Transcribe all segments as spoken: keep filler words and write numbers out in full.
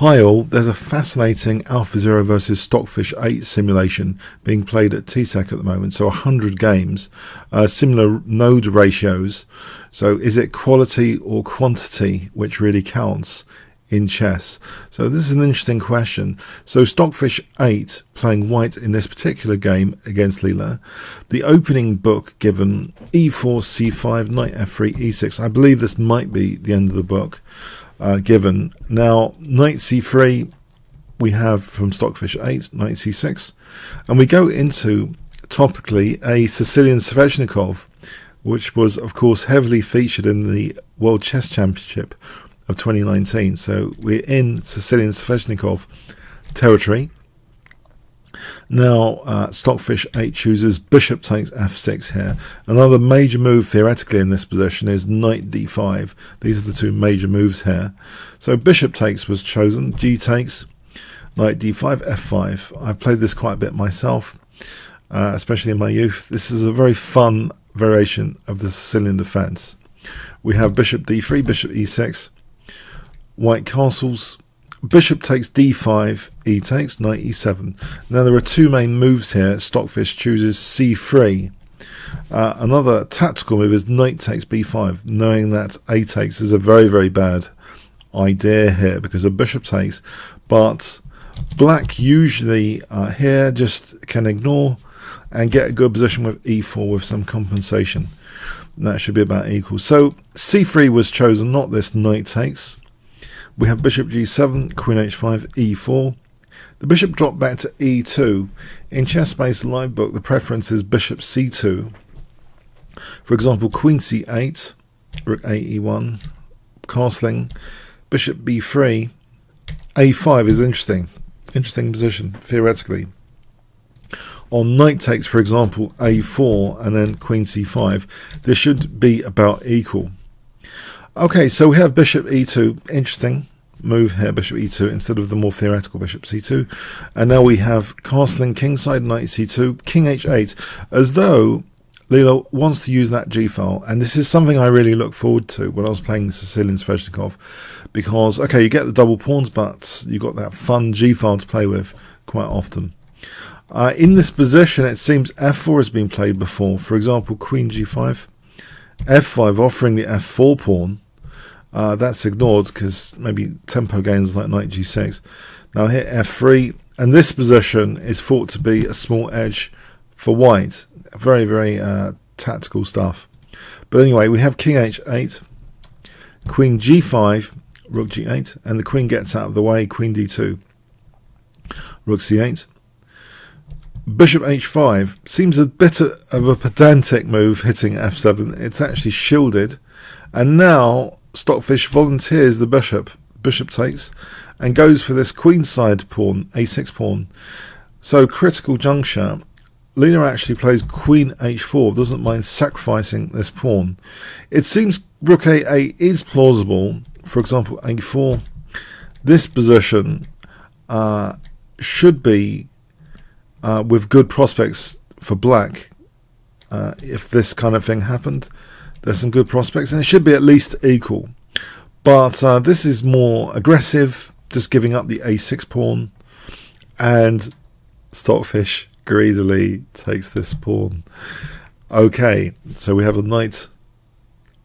Hi all, there's a fascinating AlphaZero versus Stockfish eight simulation being played at T S E C at the moment, so one hundred games, uh, similar node ratios. So is it quality or quantity which really counts in chess? So this is an interesting question. So Stockfish eight playing white in this particular game against Leela. The opening book given e four, c five, knight f three, e six. I believe this might be the end of the book. Uh, given now knight c three, we have from Stockfish eight knight c six, and we go into topically a Sicilian Sveshnikov, which was of course heavily featured in the World Chess Championship of twenty nineteen. So we're in Sicilian Sveshnikov territory now. uh, Stockfish eight chooses bishop takes f six here. Another major move theoretically in this position is knight d five. These are the two major moves here. So bishop takes was chosen, g takes, knight d five, f five. I've played this quite a bit myself, uh, especially in my youth. This is a very fun variation of the Sicilian defense. We have bishop d three, bishop e six, white castles, bishop takes d five, e takes, knight e seven. Now there are two main moves here. Stockfish chooses c three. Uh, another tactical move is knight takes b five, knowing that a takes is a very very bad idea here because a bishop takes, but black usually uh, here just can ignore and get a good position with e four with some compensation. And that should be about equal. So c three was chosen, not this knight takes. We have bishop g seven, queen h five, e four. The bishop dropped back to e two. In Chessbase Livebook, the preference is bishop c two. For example, queen c eight, rook a e one, castling, bishop b three, a five is interesting. Interesting position, theoretically. Or knight takes, for example, a four, and then queen c five. This should be about equal. Okay, so we have bishop e two, interesting move here, bishop e two instead of the more theoretical bishop c two, and now we have castling kingside, knight c two, king h eight, as though Leela wants to use that g file. And this is something I really look forward to when I was playing Sicilian Sveshnikov, because okay, you get the double pawns, but you got that fun g file to play with quite often. Uh, in this position, it seems f four has been played before. For example, queen g five, f five, offering the f four pawn. Uh, that's ignored because maybe tempo gains like knight g six. Now here f three, and this position is thought to be a small edge for white. Very very uh, tactical stuff. But anyway, we have king h eight, queen g five, rook g eight, and the queen gets out of the way. Queen d two, rook c eight, bishop h five. Seems a bit of a pedantic move hitting f seven. It's actually shielded, and now Stockfish volunteers the bishop, bishop takes, and goes for this queenside pawn, a six pawn. So critical juncture, Leela actually plays queen h four, doesn't mind sacrificing this pawn. It seems rook a eight is plausible, for example a four. This position uh, should be uh, with good prospects for black. Uh, if this kind of thing happened, there's some good prospects, and it should be at least equal. But uh, this is more aggressive, just giving up the a six pawn, and Stockfish greedily takes this pawn. Okay, so we have a knight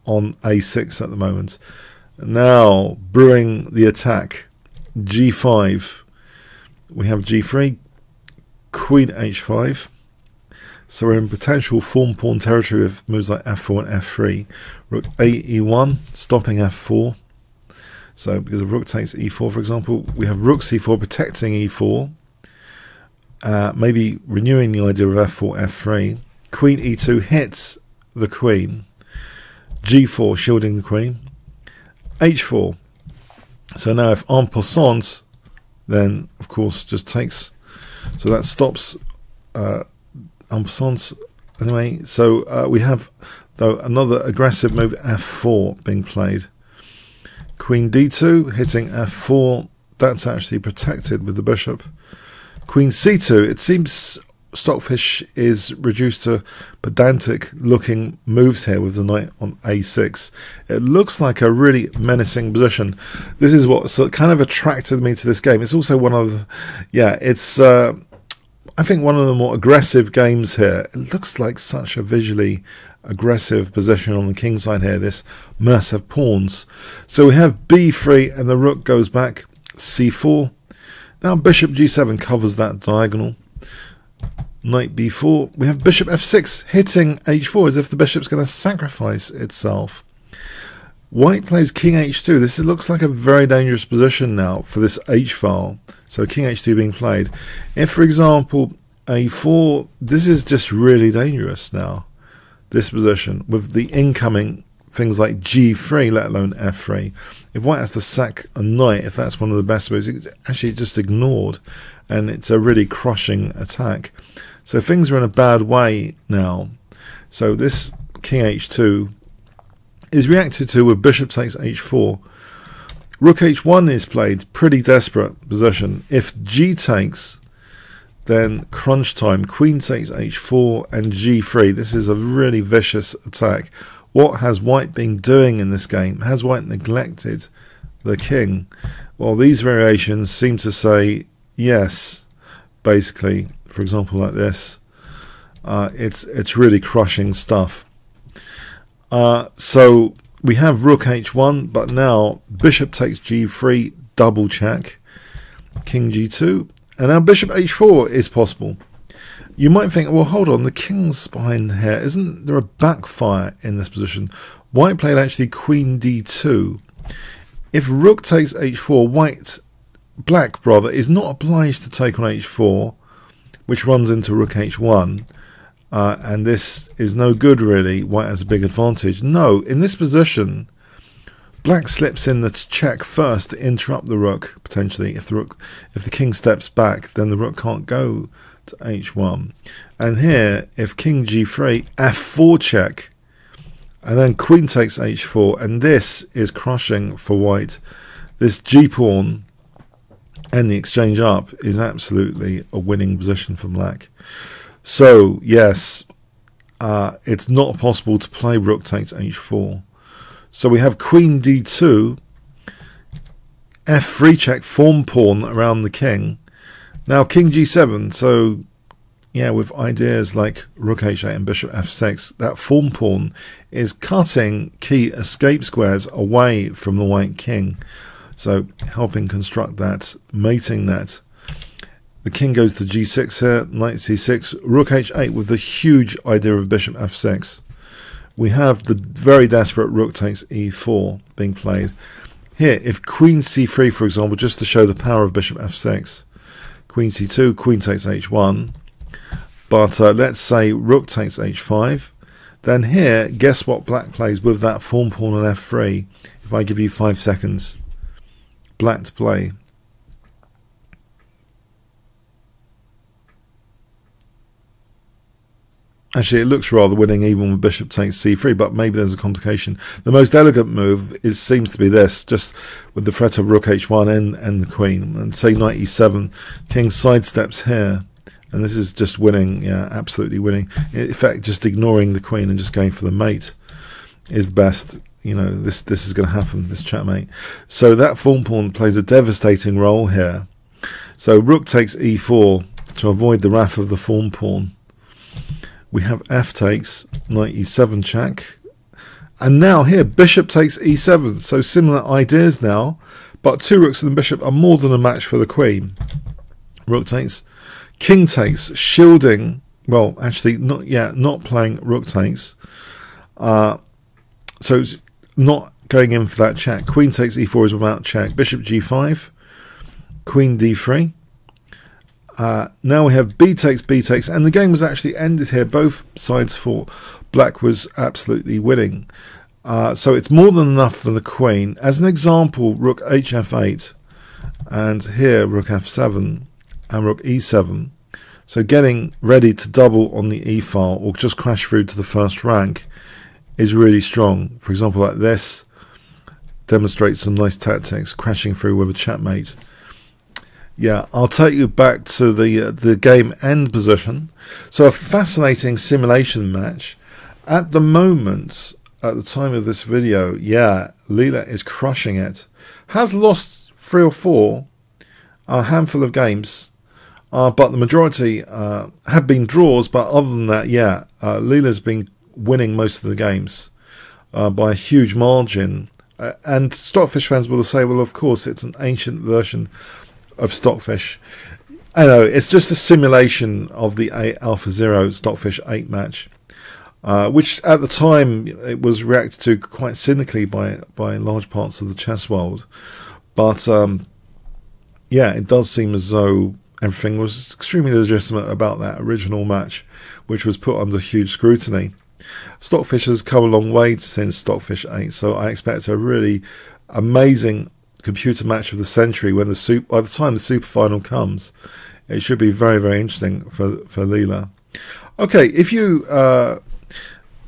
on a six at the moment. Now, brewing the attack, g five. We have g three, queen h five. So we're in potential form pawn territory with moves like f four and f three. Rook a e one, stopping f four. So because the rook takes e four, for example, we have rook c four protecting e four. Uh, maybe renewing the idea of f four, f three. Queen e two hits the queen. g four, shielding the queen. h four. So now if en passant, then of course just takes. So that stops. Uh, Anyway, so uh, we have though another aggressive move, f four, being played. Queen d two hitting f four. That's actually protected with the bishop. Queen c two. It seems Stockfish is reduced to pedantic looking moves here with the knight on a six. It looks like a really menacing position. This is what kind of attracted me to this game. It's also one of the, yeah it's uh, I think one of the more aggressive games here. It looks like such a visually aggressive position on the king side here, this mass of pawns. So we have b three and the rook goes back, c four. Now bishop g seven covers that diagonal. Knight b four, we have bishop f six hitting h four as if the bishop's going to sacrifice itself. White plays king h two. This looks like a very dangerous position now for this h-file. So king h two being played. If, for example, a four, this is just really dangerous now, this position, with the incoming things like g three, let alone f three. If white has to sack a knight, if that's one of the best moves, it's actually just ignored, and it's a really crushing attack. So things are in a bad way now. So this king h two is reacted to with bishop takes h four. Rook h one is played, pretty desperate position. If g takes, then crunch time, queen takes h four and g three. This is a really vicious attack. What has white been doing in this game? Has white neglected the king? Well, these variations seem to say yes, basically. For example, like this, uh, it's it's really crushing stuff. Uh, so we have rook h one, but now bishop takes g three, double check, king g two, and now bishop h four is possible. You might think, well, hold on, the king's behind here. Isn't there a backfire in this position? White played actually queen d two. If rook takes h four, white, black, brother, is not obliged to take on h four, which runs into rook h one. Uh, and this is no good, really. White has a big advantage. No, in this position, black slips in the check first to interrupt the rook, potentially. If the, rook, if the king steps back, then the rook can't go to h one. And here, if king g three, f four check, and then queen takes h four, and this is crushing for white. This g pawn and the exchange up is absolutely a winning position for black. So yes, uh, it's not possible to play rook takes h four. So we have queen d two, f three check, form pawn around the king. Now king g seven, so yeah, with ideas like rook h eight and bishop f six, that form pawn is cutting key escape squares away from the white king, so helping construct that, mating that. The king goes to g six here, knight c six, rook h eight with the huge idea of bishop f six. We have the very desperate rook takes e four being played. Here, if queen c three, for example, just to show the power of bishop f six, queen c two, queen takes h one, but uh, let's say rook takes h five, then here, guess what black plays with that form pawn on f three? If I give you five seconds, black to play. Actually, it looks rather winning even with bishop takes c three, but maybe there's a complication. The most elegant move is seems to be this, just with the threat of rook h one and, and the queen. And say knight e seven, king sidesteps here. And this is just winning, yeah, absolutely winning. In fact, just ignoring the queen and just going for the mate is the best. You know, this, this is going to happen, this checkmate. So that form pawn plays a devastating role here. So rook takes e four to avoid the wrath of the form pawn. We have f takes, knight e seven check, and now here bishop takes e seven. So similar ideas now, but two rooks and the bishop are more than a match for the queen. Rook takes, king takes, shielding. Well, actually, not yet, not playing rook takes. Uh, so not going in for that check. Queen takes e four is without check. Bishop g five, queen d three. Uh, now we have b takes, b takes, and the game was actually ended here. Both sides thought black was absolutely winning. Uh, so it's more than enough for the queen. As an example, rook h f eight, and here rook f seven, and rook e seven. So getting ready to double on the e-file, or just crash through to the first rank, is really strong. For example, like this, demonstrates some nice tactics, crashing through with a checkmate. Yeah, I'll take you back to the uh, the game end position. So a fascinating simulation match. At the moment, at the time of this video, yeah, Leela is crushing it. Has lost three or four, a handful of games, uh, but the majority uh, have been draws. But other than that, yeah, uh, Leela's been winning most of the games uh, by a huge margin. Uh, and Stockfish fans will say, well, of course, it's an ancient version of Stockfish. I know, it's just a simulation of the AlphaZero Stockfish eight match, uh, which at the time it was reacted to quite cynically by by large parts of the chess world. But um, yeah, it does seem as though everything was extremely legitimate about that original match, which was put under huge scrutiny. Stockfish has come a long way since Stockfish eight, so I expect a really amazing computer match of the century when the soup by the time the super final comes. It should be very, very interesting for for Leela. Okay, if you uh,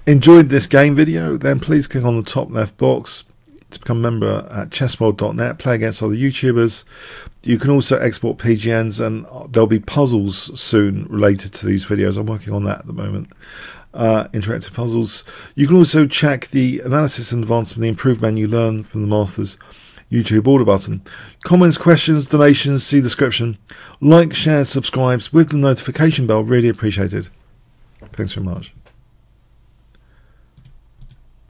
enjoyed this game video, then please click on the top left box to become a member at chessworld dot net. Play against other YouTubers. You can also export P G Ns, and there'll be puzzles soon related to these videos. I'm working on that at the moment. Uh, interactive puzzles. You can also check the analysis and advancement, the improved menu, learn from the masters, YouTube order button. Comments, questions, donations, see description. Like, share, subscribes with the notification bell. Really appreciated. Thanks very much.